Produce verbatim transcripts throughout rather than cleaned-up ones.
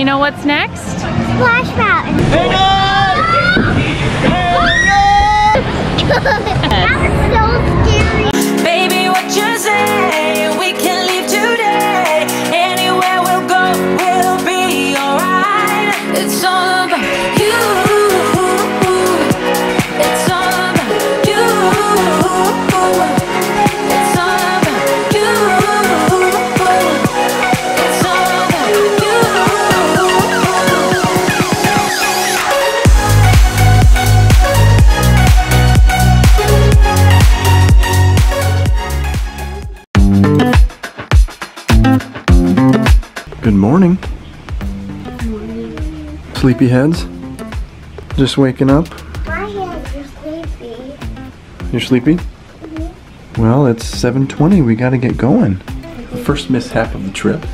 You know what's next? Splash Mountain. Hang on! Hang on! That was so scary. Good morning. Good morning. Sleepyheads. Just waking up. My hands are sleepy. You're sleepy? Mm-hmm. Well, it's seven twenty. We gotta get going. Mm-hmm. The first mishap of the trip.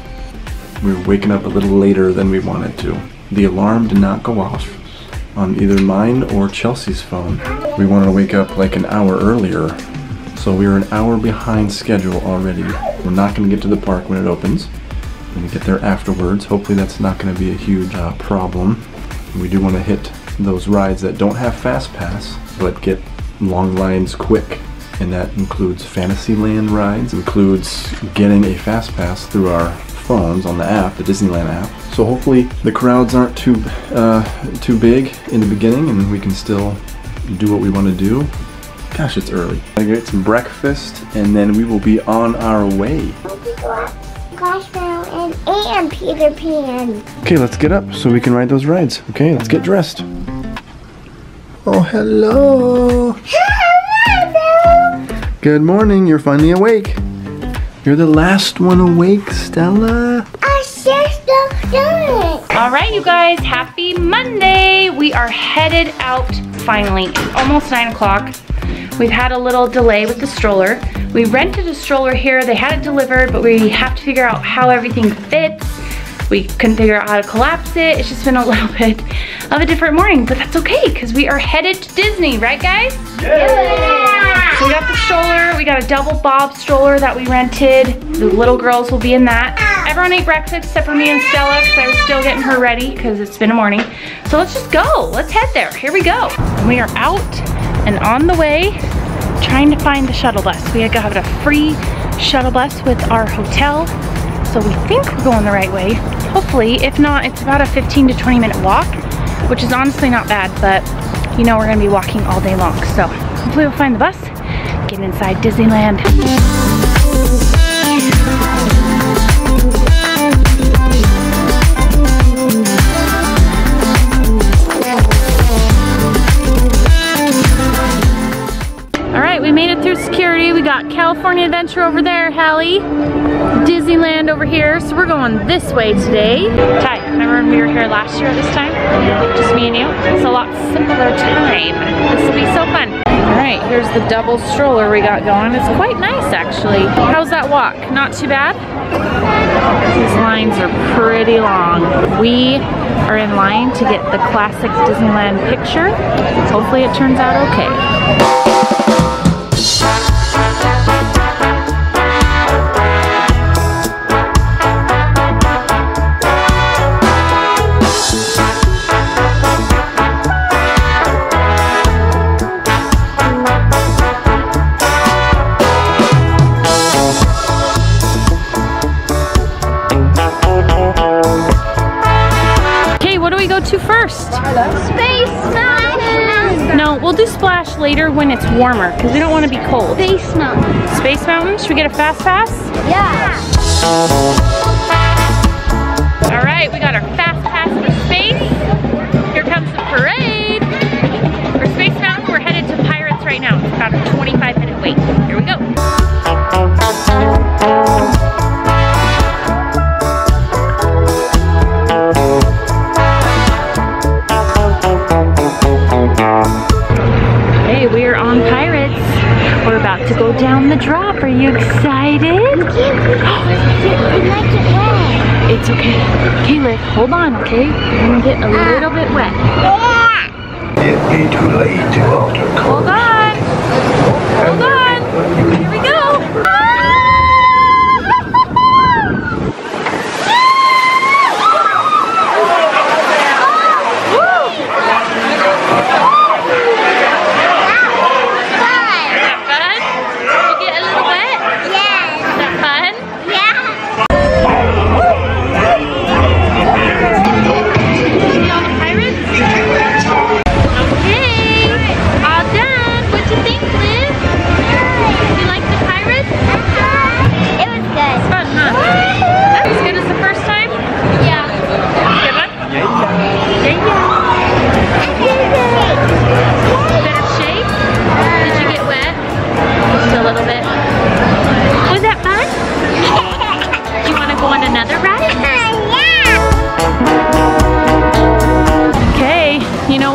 We were waking up a little later than we wanted to. The alarm did not go off on either mine or Chelsea's phone. We wanted to wake up like an hour earlier. So we were an hour behind schedule already. We're not gonna get to the park when it opens. When we get there afterwards, hopefully that's not going to be a huge uh, problem. We do want to hit those rides that don't have Fast Pass, but get long lines quick, and that includes Fantasyland rides, includes getting a Fast Pass through our phones on the app, the Disneyland app. So hopefully the crowds aren't too uh, too big in the beginning, and we can still do what we want to do. Gosh, it's early. I get some breakfast, and then we will be on our way. Splash Mountain and Peter Pan. Okay, let's get up so we can ride those rides. Okay, let's get dressed. Oh, hello. Hello. Good morning. You're finally awake. You're the last one awake, Stella. I just don't do it. All right, you guys. Happy Monday. We are headed out finally. It's almost nine o'clock. We've had a little delay with the stroller. We rented a stroller here, they had it delivered, but we have to figure out how everything fits. We couldn't figure out how to collapse it. It's just been a little bit of a different morning, but that's okay, because we are headed to Disney, right guys? Yeah. Yeah! So we got the stroller, we got a double bob stroller that we rented. The little girls will be in that. Everyone ate breakfast except for me and Stella, because I was still getting her ready, because it's been a morning. So let's just go, let's head there, here we go. We are out. And on the way, trying to find the shuttle bus. We had got a free shuttle bus with our hotel. So we think we're going the right way. Hopefully, if not, it's about a fifteen to twenty minute walk, which is honestly not bad, but you know we're gonna be walking all day long. So hopefully we'll find the bus, get inside Disneyland. California Adventure over there, Hallie. Disneyland over here, so we're going this way today. Ty, remember when we were here last year this time? Just me and you? It's a lot simpler time. This will be so fun. All right, here's the double stroller we got going. It's quite nice, actually. How's that walk? Not too bad? These lines are pretty long. We are in line to get the classic Disneyland picture. Hopefully it turns out okay. Later when it's warmer, because we don't want to be cold. Space Mountain. Space Mountain? Should we get a Fast Pass? Yeah. All right, we got our Fast Pass for space. Here comes the parade. For Space Mountain, we're headed to Pirates right now. It's about a twenty-five minute wait. Here we go. To go down the drop. Are you excited? Oh. It's okay. Caleb, hold on, okay? You're gonna get a little bit wet. It'd be too late to alter course. Hold on. Hold on. Here we go.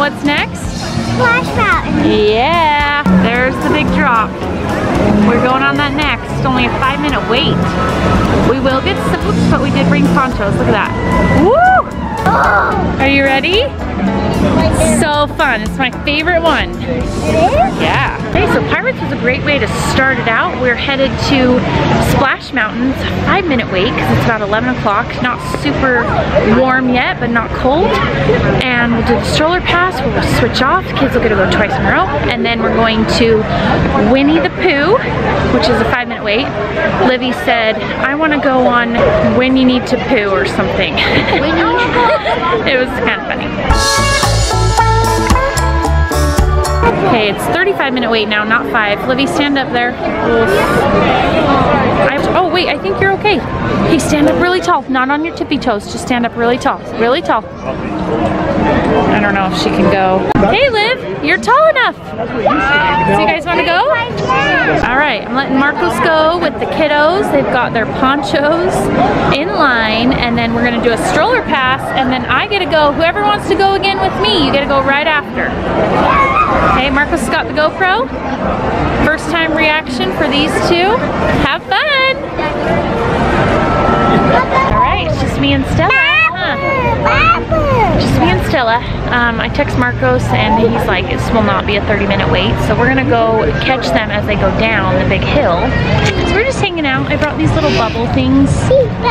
what's next? Splash Mountain. Yeah, there's the big drop. We're going on that next. Only a five minute wait. We will get soaked, but we did bring ponchos. Look at that. Woo! Are you ready? So fun. It's my favorite one. It is? Yeah. Okay, so Pirates was a great way to start it out. We're headed to Splash Mountain. It's a five minute wait because it's about eleven o'clock. Not super warm yet, but not cold. And we'll do the stroller pass. We'll switch off. The kids will get to go twice in a row. And then we're going to Winnie the Pooh, which is a five minute wait. Livvy said, I want to go on When You Need to Poo or something. It was kind of funny. Okay, it's thirty-five minute wait now, not five. Livvy, stand up there. I, oh wait, I think you're okay. Hey, stand up really tall, not on your tippy toes, just stand up really tall, really tall. I don't know if she can go. Hey Liv, you're tall enough. So you guys wanna go? All right, I'm letting Marcos go with the kiddos. They've got their ponchos in line, and then we're gonna do a stroller pass, and then I get to go. Whoever wants to go again with me, you get to go right after. Hey, Marcos got the GoPro. First time reaction for these two. Have fun! Alright, it's just me and Stella. Huh? Just me and Stella. Um, I text Marcos and he's like, this will not be a thirty minute wait. So we're gonna go catch them as they go down the big hill. So we're just hanging out. I brought these little bubble things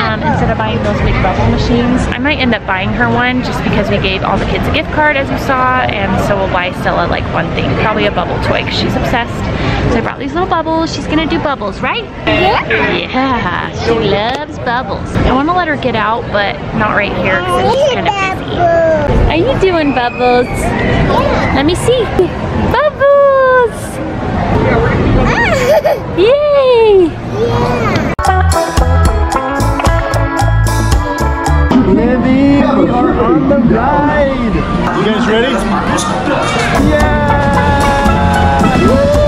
um, instead of buying those big bubble machines. I might end up buying her one just because we gave all the kids a gift card, as you saw, and so we'll buy Stella like one thing, probably a bubble toy because she's obsessed. So I brought these little bubbles. She's gonna do bubbles, right? Yeah. Yeah, she loves bubbles. I wanna let her get out, but not right here because it's kind of busy. Are you doing bubbles? Yeah. Let me see. Bubbles! Ah. Yay! Yeah. Livvy, we are on the ride! You guys ready? Yeah! Whoa!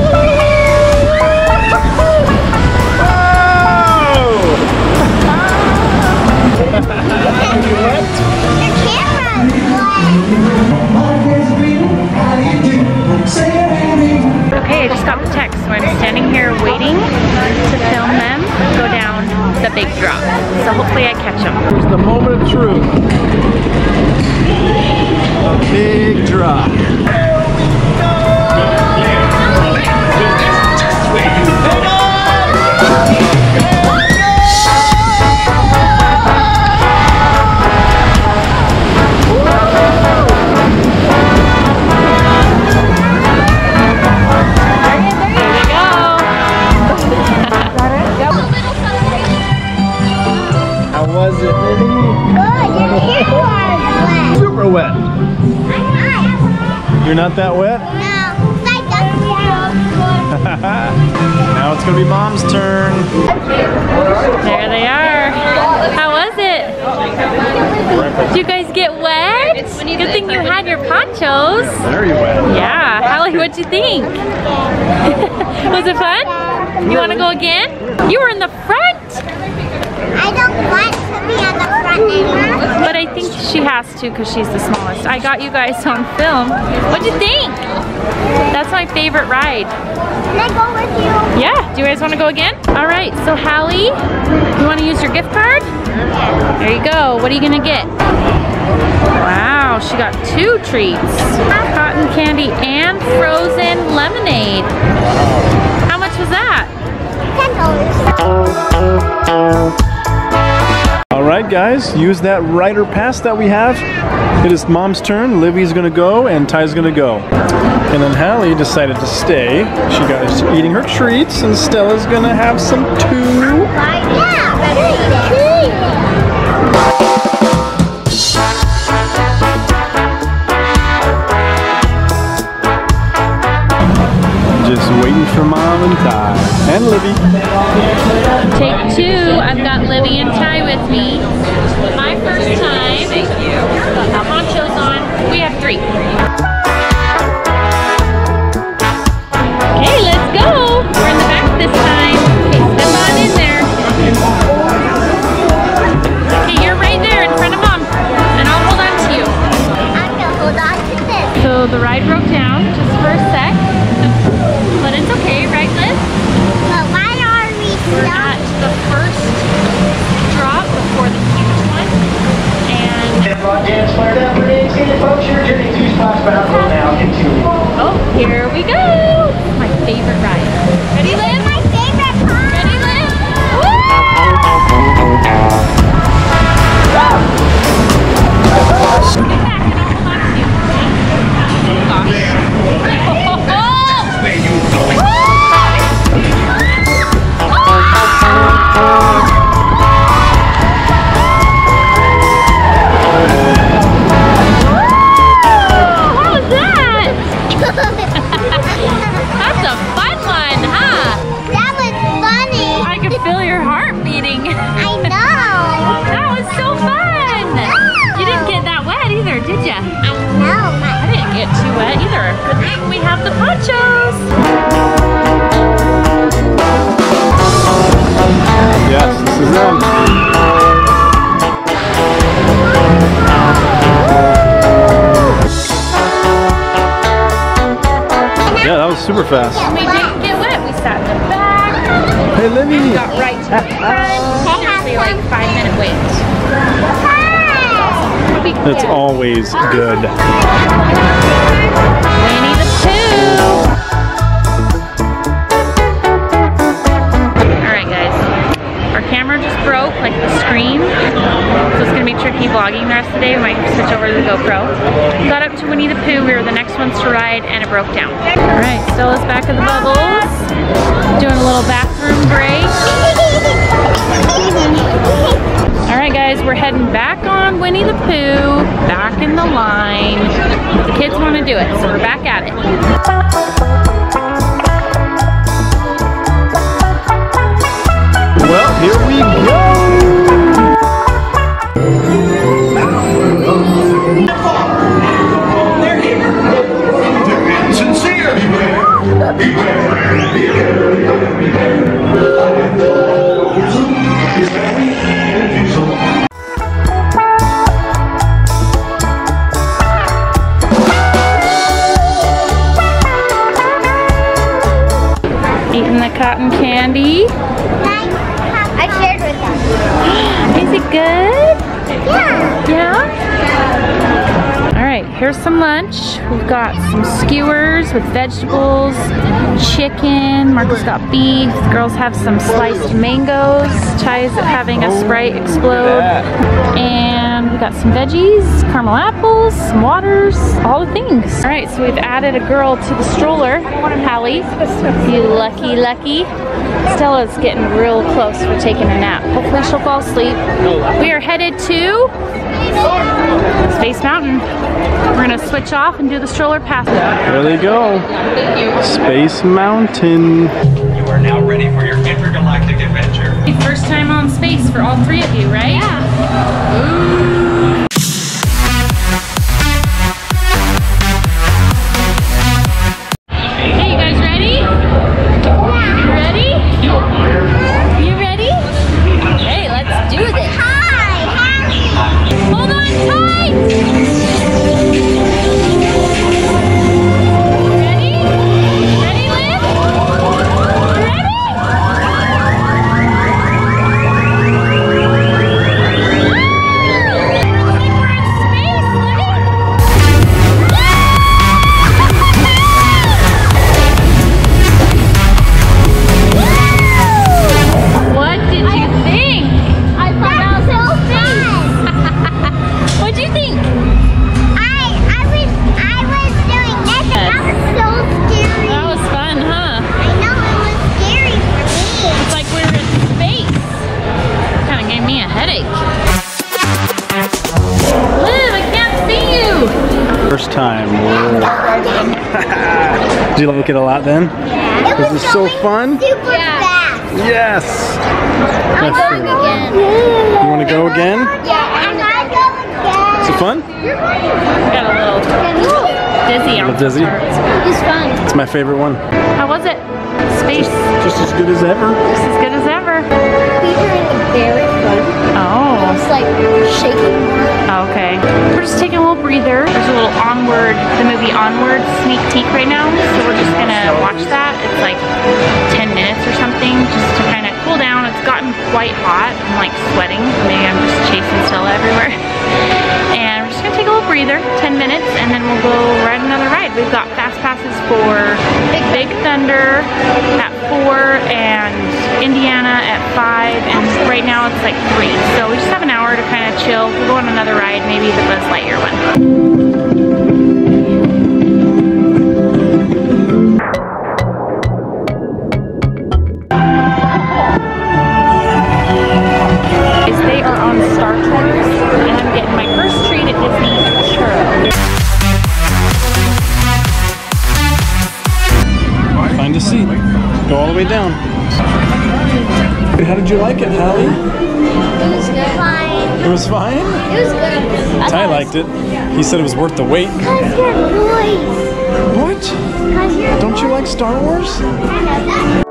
Okay, I just got the text, so I'm standing here waiting to film them go down the big drop. So hopefully I catch them. Here's the moment of truth. A big drop. There we go! How was it, Livvy? Good, your hair was wet. Super wet. You're not that wet? No. Now it's going to be Mom's turn. There they are. How was it? Did you guys get wet? Good thing you had your ponchos. Very wet. Yeah. Hallie, what'd you think? Was it fun? You want to go again? You were in the front. I don't want to be on the front. But I think she has to because she's the smallest. I got you guys on film. What'd you think? That's my favorite ride. Can I go with you? Yeah. Do you guys want to go again? All right. So Hallie, you want to use your gift card? There you go. What are you going to get? Wow. She got two treats. Cotton candy and frozen lemonade. How much was that? ten dollars. Alright guys, use that rider pass that we have. It is Mom's turn, Livvy's gonna go, and Ty's gonna go. And then Hallie decided to stay. She got eating her treats, and Stella's gonna have some too. Yeah. Waiting for Mom and Ty and Livvy. Take two. I've got Livvy and Ty with me. My first time. Thank you. Our poncho's on. We have three. Okay, let's go. We're in the back this time. Okay, step on in there. Okay, you're right So the ride broke down just for a sec, but it's okay, right, Liz? But why are we We're not? At the first drop before the huge one, and... Oh, here we go! My favorite ride. Ready, Liz? My favorite part! Ready, Liz? Woo! Get back and I'll talk to you. Oh, gosh. Oh, oh, oh. Super fast. We didn't get wet. We sat in the back. Hey, Livvy. We got right to the front. Seriously, like five minute wait. It's always good. Winnie the Pooh. All right, guys. Our camera just broke, like the screen. So it's gonna be tricky vlogging the rest of the day. We might switch over to the GoPro. Got up to Winnie the Pooh. We were the next ones to ride, and it broke down. All right, Stella's back in the bubbles, doing a little bathroom break. All right, guys, we're heading back on Winnie the Pooh, back in the line. The kids want to do it, so we're back at it. Well, here we go. Eating the cotton candy. I shared with them. Is it good? Yeah. Yeah? All right, here's some lunch. We've got some skewers with vegetables, chicken. Marco's got beef. The girls have some sliced mangoes. Chai's having a Sprite explode. And we got some veggies, caramel apples, some waters, all the things. All right, so we've added a girl to the stroller, Hallie. You lucky, lucky. Stella's getting real close for taking a nap. Hopefully she'll fall asleep. We are headed to Space Mountain. We're gonna switch off and do the stroller pass. There they go. Space Mountain. You are now ready for your intergalactic adventure. First time on space for all three of you, right? Yeah. Ooh. Did you like it a lot then? Yeah. It was, was so fun. Super yeah. fast. Yes. I'm going again. You want to go again? Yeah, I'm going to go again. Is it fun? I got a little dizzy. A little dizzy. It was fun. It's my favorite one. How was it? Space. Just, just as good as ever. Just as good as ever. Featuring a very fun. Oh. It's like shaking. Okay. We're just taking a little breather. There's a little. Onward, the movie Onward sneak peek right now, so we're just gonna watch that. It's like ten minutes or something, just to kind of cool down. It's gotten quite hot. I'm like sweating. Maybe I'm just chasing Stella everywhere. And we're just gonna take a little breather, ten minutes, and then we'll go ride another ride. We've got fast passes for Big Thunder at four and Indiana at five, and right now it's like three. So we just have an hour to kind of chill. We'll go on another ride, maybe the Buzz Lightyear one. Down. How did you like it, Hallie? It was good. Fine. It was fine? It was good. Ty liked it. He said it was worth the wait. Because your voice. What? Because your Don't voice. You like Star Wars? I know that.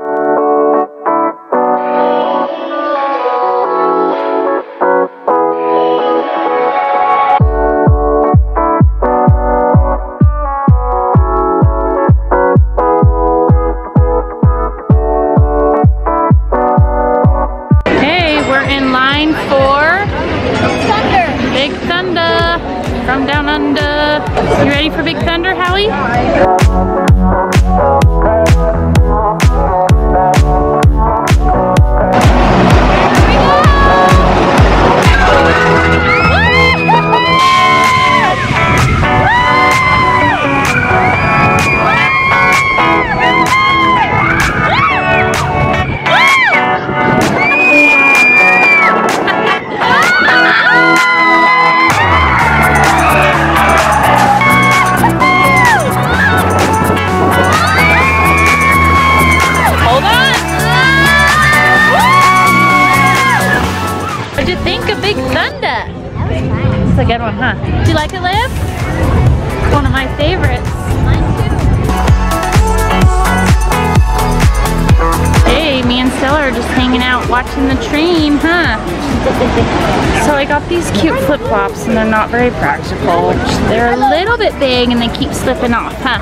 Very practical. They're a little bit big and they keep slipping off, huh?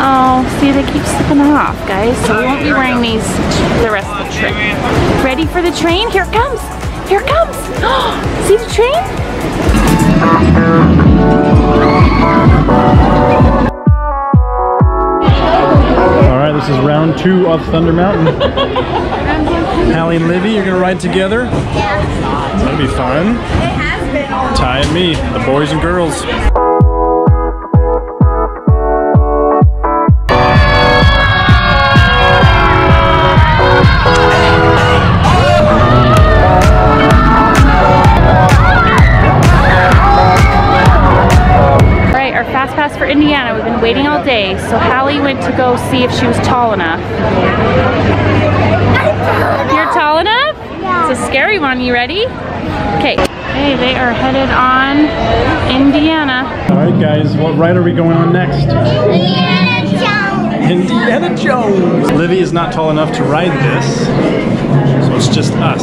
Oh, see, they keep slipping off, guys. So we won't be wearing these the rest of the trip. Ready for the train? Here it comes. Here it comes. See the train? All right, this is round two of Thunder Mountain. Hallie and Livvy, you're gonna ride together? Yeah. That'll be fun. Ty and me, the boys and girls. Alright, our fast pass for Indiana. We've been waiting all day, so Hallie went to go see if she was tall enough. You're tall enough? Yeah. It's a scary one. You ready? Okay. Hey, they are headed on Indiana. Alright guys, what ride are we going on next? Indiana Jones! Indiana Jones! Livvy is not tall enough to ride this, so it's just us.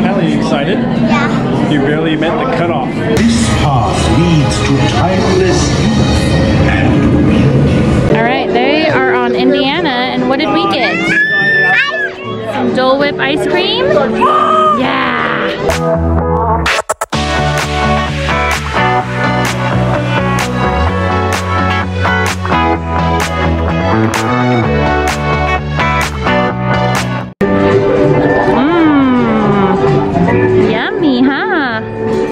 Hallie, you excited? Yeah. You barely met the cutoff. This path leads to timeless youth and beauty. Alright, they are on Indiana, and what did we get? Ice cream! Some Dole Whip ice cream? Yeah! Mmm, yummy, huh?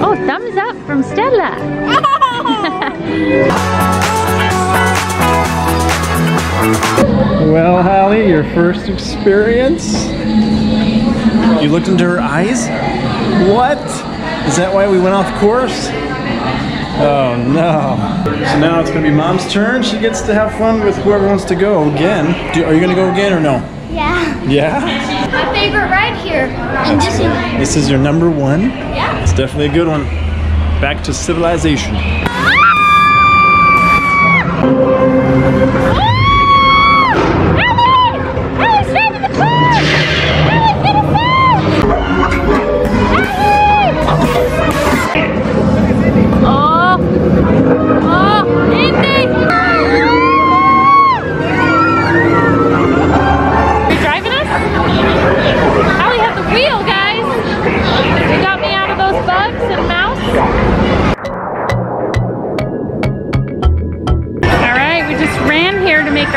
Oh, thumbs up from Stella. Well, Hallie, your first experience? You looked into her eyes? What? Is that why we went off course? Oh no. So now it's going to be Mom's turn. She gets to have fun with whoever wants to go again. Do, are you going to go again or no? Yeah. Yeah? My favorite ride here. And this, is this is your number one? Yeah. It's definitely a good one. Back to civilization. Ah! Ah! Oh!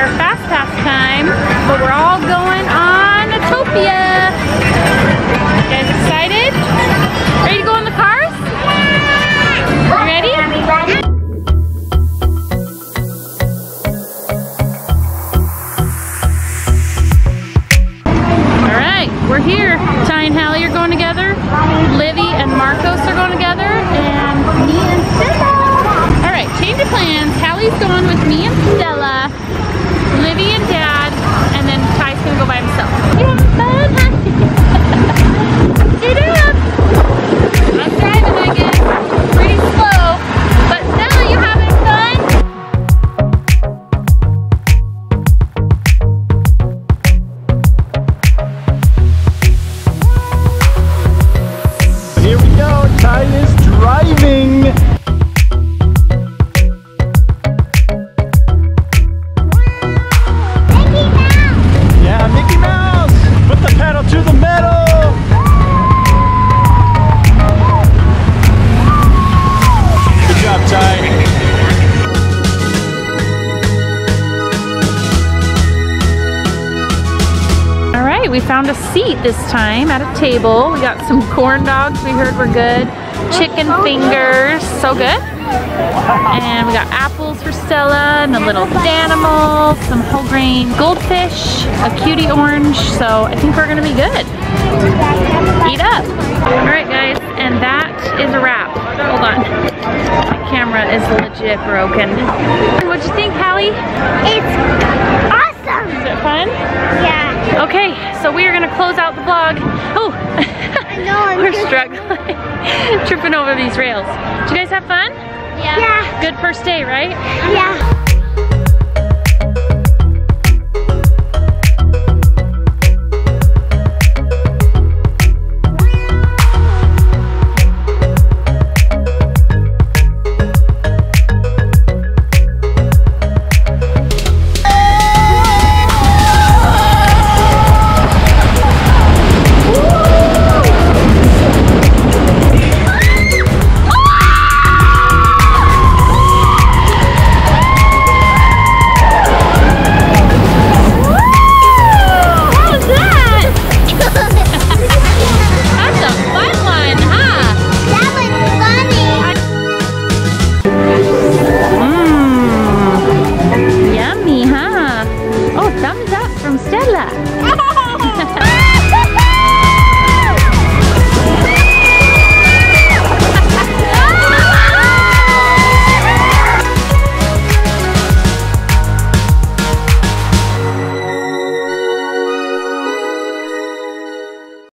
our fast pass time, but we're all going on Autopia. You guys excited? Ready to go in the cars? You ready? All right, we're here. Ty and Hallie are going together. Livvy and Marcos are going together, and me and Stella. All right, change of plans. Hallie's going with me and Stella, Livvy and Dad, and then Ty's gonna go by himself. You're having fun, huh? Get up! I'm driving, I guess. Pretty slow. But Stella, you having fun? Here we go, Ty is driving. We found a seat this time at a table. We got some corn dogs we heard were good, chicken fingers, so good. And we got apples for Stella and a little animal, some whole grain goldfish, a cutie orange, so I think we're gonna be good. Eat up. All right guys, and that is a wrap. Hold on, my camera is legit broken. What'd you think, Hallie? It's awesome! Is it fun? Yeah. Okay, so we are gonna close out the vlog. Oh, no, we're struggling, tripping over these rails. Did you guys have fun? Yeah. Yeah. Good first day, right? Yeah.